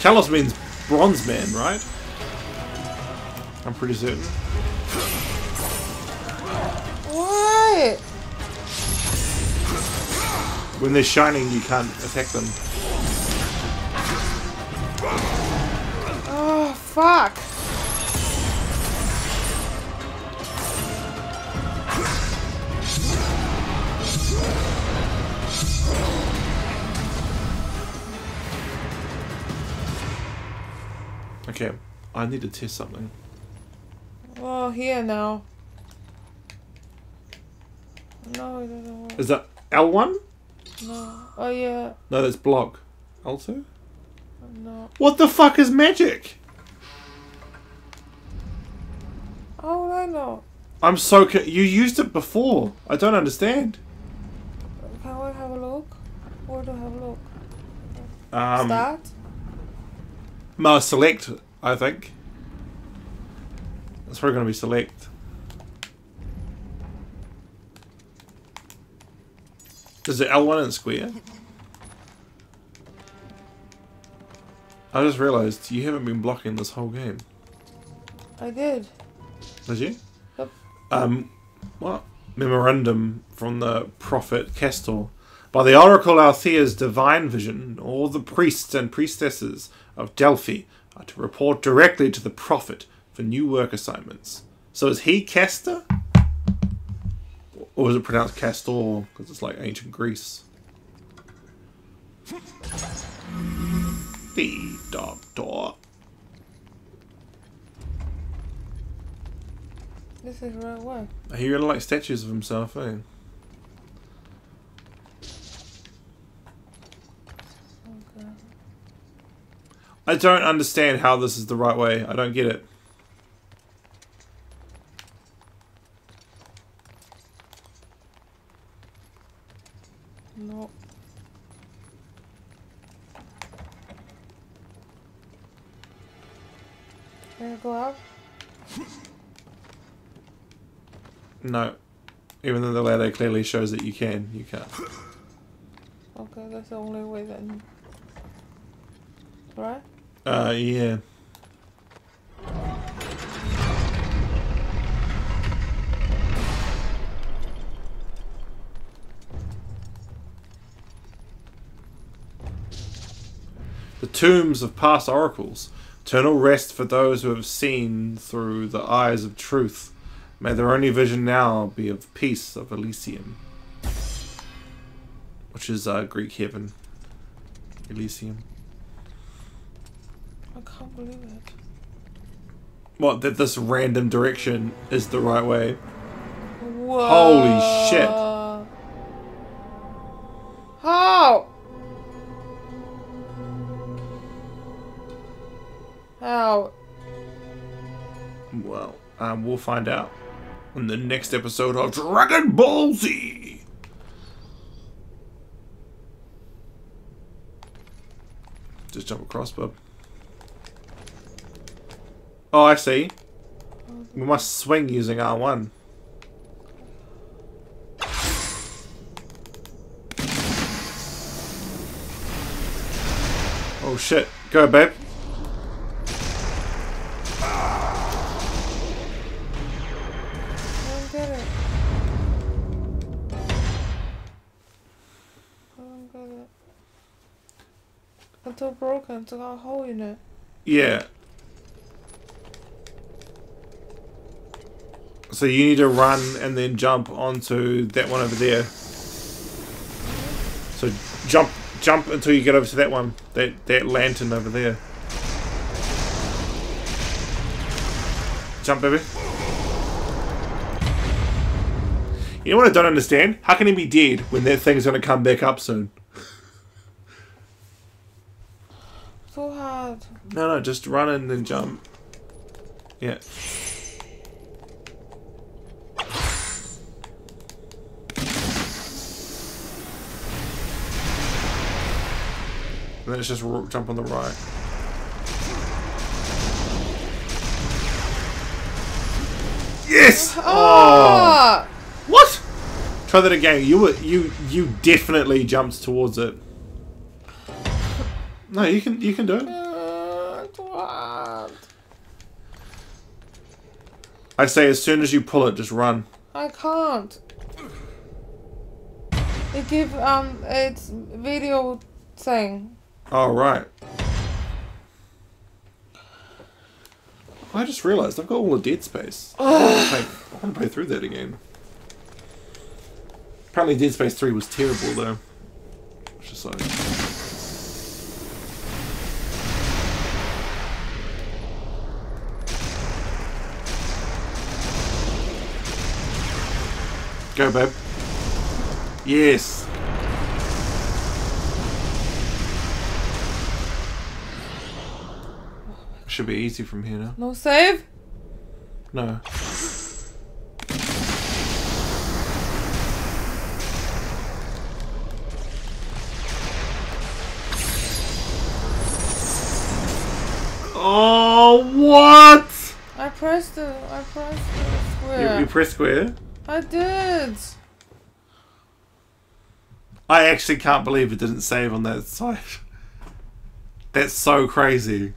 Talos means bronze man, right? I'm pretty certain. When they're shining, you can't attack them. Oh, fuck! Okay, I need to test something. Oh, here now. No, it doesn't work. Is that L one? No. Oh yeah. No, that's block. L two? No. What the fuck is magic? Oh, I know. I'm so ca- you used it before. I don't understand. Can we have a look? Where do I have a look? Um, Start? No, select, I think. That's probably gonna be select. Is it L one and square? I just realised you haven't been blocking this whole game. I did. Did you? Yep. Um, what? Memorandum from the prophet Castor. By the Oracle Althea's divine vision, all the priests and priestesses of Delphi are to report directly to the prophet for new work assignments. So is he Castor? Or is it pronounced Castor? Because it's like ancient Greece. The doctor. This is the right one. He really likes statues of himself, eh? Okay. I don't understand how this is the right way. I don't get it. No. Can I go up? No. Even though the ladder clearly shows that you can, you can't. Okay, that's the only way then. Right? Uh, yeah. The tombs of past oracles, eternal rest for those who have seen through the eyes of truth. May their only vision now be of peace of Elysium, which is uh, Greek heaven. Elysium. I can't believe it. What? That this random direction is the right way? Whoa. Holy shit! How? How? Well, um, we'll find out in the next episode of Dragon Ball Z. Just jump across, bub. Oh, I see. We must swing using R one. Oh shit! Go, babe. It's all broken, it's got a hole in it. Yeah. So you need to run and then jump onto that one over there. So jump jump until you get over to that one. That that lantern over there. Jump, baby. You know what I don't understand? How can he be dead when that thing's gonna come back up soon? So hard. No, no, just run and then jump. Yeah. And then it's just jump on the right. Yes! Oh! What? Try that again. You were you you definitely jumped towards it. No, you can you can do it. I say as soon as you pull it, just run. I can't. It give um it's video thing. Oh, right. I just realised I've got all the Dead Space. I want to play through that again. Apparently Dead Space three was terrible though. It's just like... Go, babe. Yes! Should be easy from here now. No save? No. Oh, what? I pressed it. I pressed the square. You, you pressed square? I did. I actually can't believe it didn't save on that side. That's so crazy.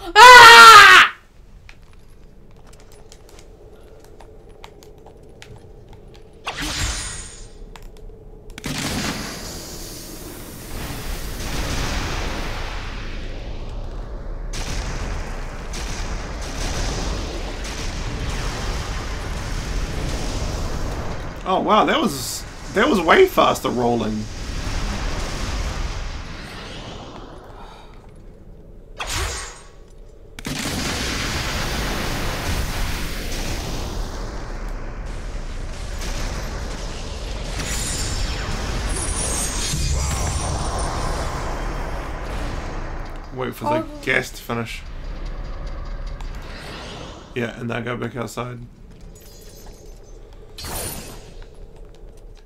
Ah! Oh wow, that was that was way faster rolling. Wait for the oh. gas to finish. Yeah, and now go back outside.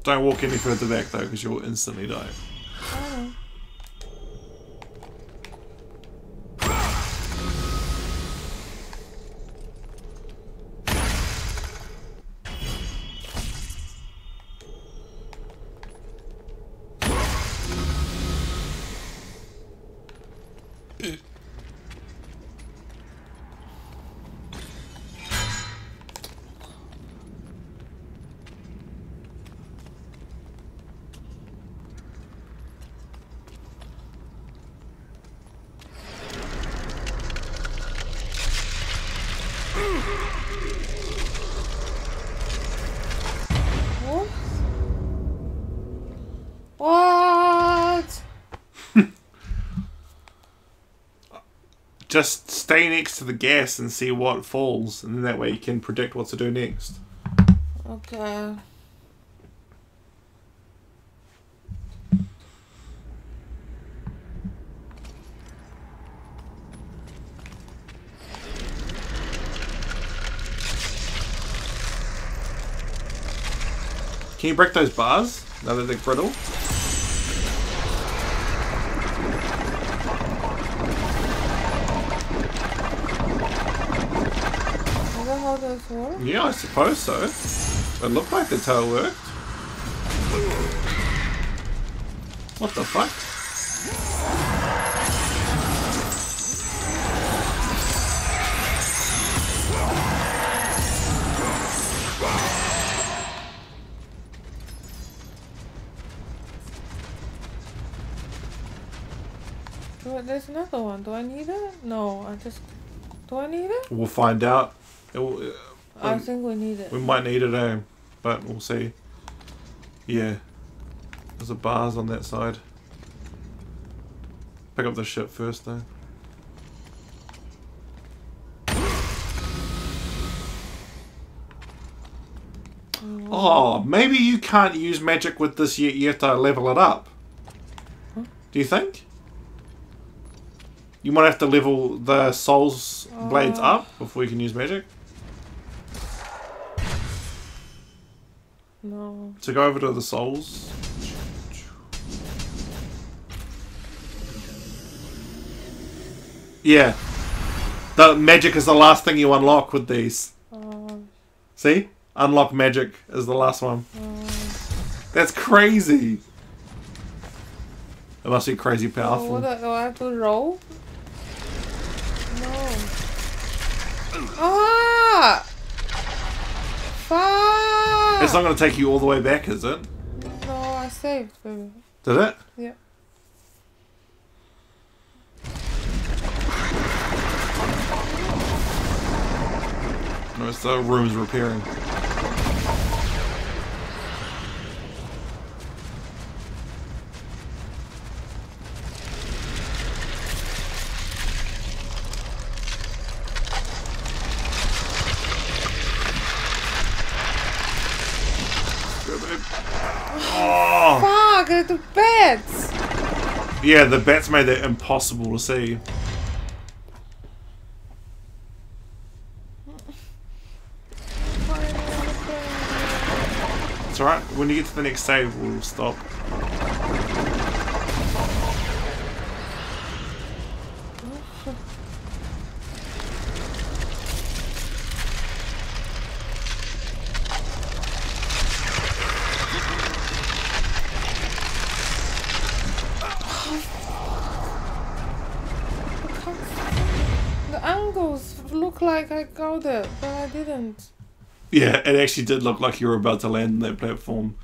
Don't walk any further back though, because you'll instantly die. Oh. Just stay next to the gas and see what falls, and then that way you can predict what to do next. Okay. Can you break those bars now that they're brittle? Yeah, I suppose so. It looked like the tail worked. What the fuck? But there's another one. Do I need it? No, I just... Do I need it? We'll find out. It will, uh, I think we need it. We might need it, eh? But we'll see. Yeah. There's a bars on that side. Pick up the ship first, though. Oh, maybe you can't use magic with this yet. You have to level it up. Huh? Do you think? You might have to level the soul's uh, blades up before you can use magic. No. So go over to the souls. Yeah. The magic is the last thing you unlock with these. Uh, See? Unlock magic is the last one. Uh, That's crazy. It must be crazy powerful. Do I, do I have to roll? No. Ah! Fuck! It's not going to take you all the way back, is it? No, I saved. Baby. Did it? Yeah. No, it's the room's repairing. The bats! Yeah, the bats made it impossible to see. It's alright, when you get to the next save, we'll stop. I got it, but I didn't. Yeah, it actually did look like you were about to land on that platform.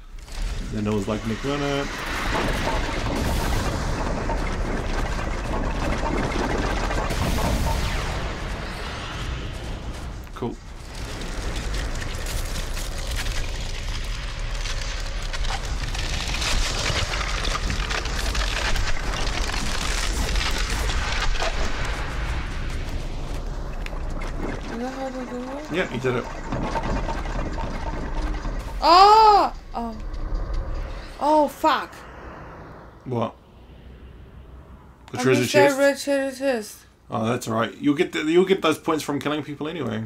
And it was like, Nick, no, no. Cool. Yeah, you did it. Oh! Oh. Oh, fuck. What? The treasure chest? Red treasure chest. Oh, that's alright. You'll get the, you'll get those points from killing people anyway.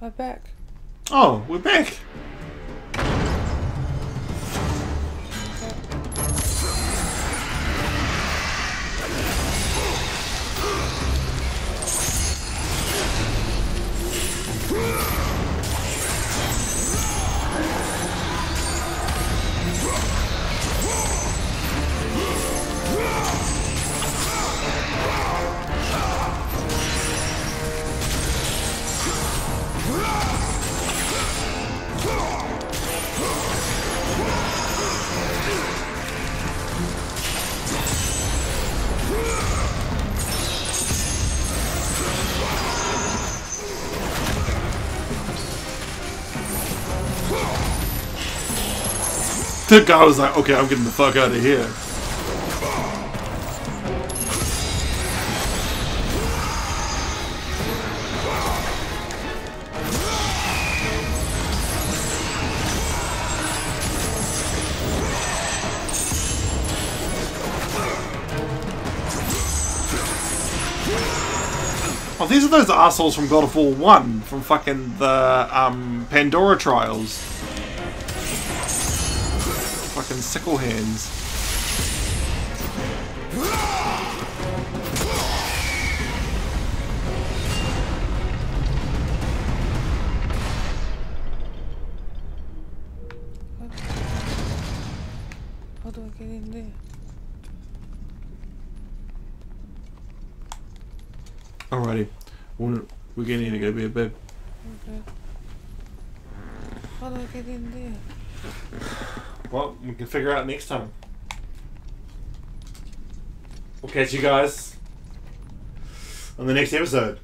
We're back. Oh, we're back. The guy was like, okay, I'm getting the fuck out of here. Oh, these are those assholes from God of War one, from fucking the um, Pandora Trials. Fucking sickle hands. How do I get in there? Alrighty, we're, we're getting in to go be a bed. Okay. How do I get in there? Well, we can figure out next time. We'll catch you guys on the next episode.